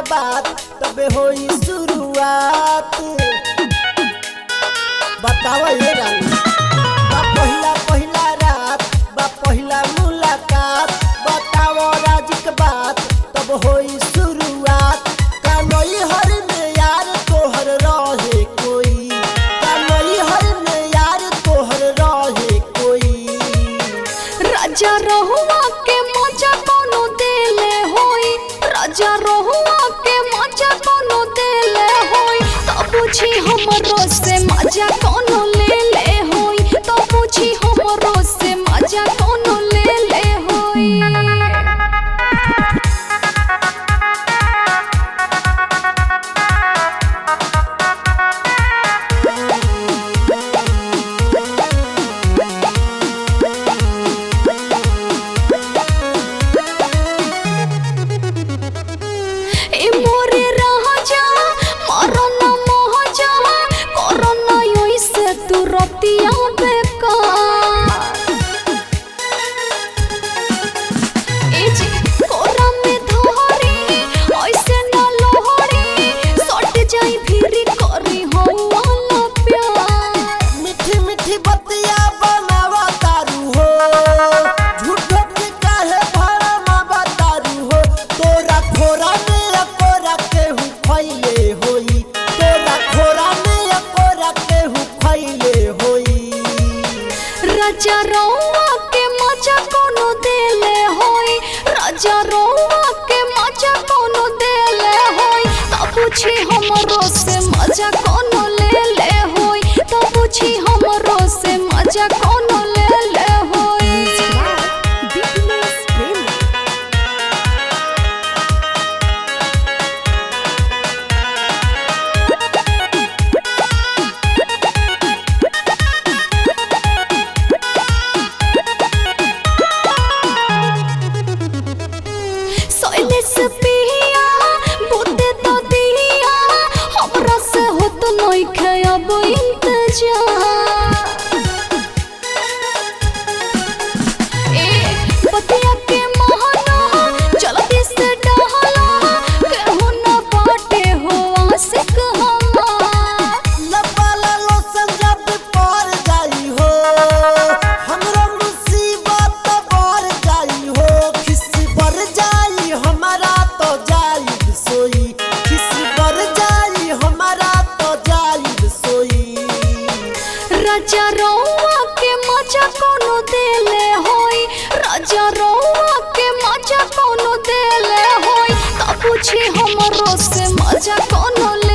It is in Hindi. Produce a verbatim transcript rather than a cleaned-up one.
के बाद तबे होई शुरुआत। बताओ ये रानी बा पहिला पहिला रात बा पहिला मुलाकात। बताओ राज के बात तब होई शुरुआत। कानोई हर में यार तोहर रहे कोई। कानोई हर में यार तोहर रहे कोई। राजा रहुआ के मजा कोनो देले होई। राजा रहुआ के मजा कोनो देले होई। तो पूछी हमरो से मजा कोनो ले ले होई। तो पूछी हमरो से मजा कोनो ले ले होई। राजा रहुआ के मजा कोनो देले होई। राजा रहुआ के मजा कोनो देले होई। तो पूछी हमरो से मजा कोनो ले ले होई। तो पूछी हमरो से मजा कोनो ले ले होई। राजा रहुआ के मजा कोनो देले होई। राजा रहुआ के मजा कोनो देले होई। तो पूछी हमरो से मजा कोनो ले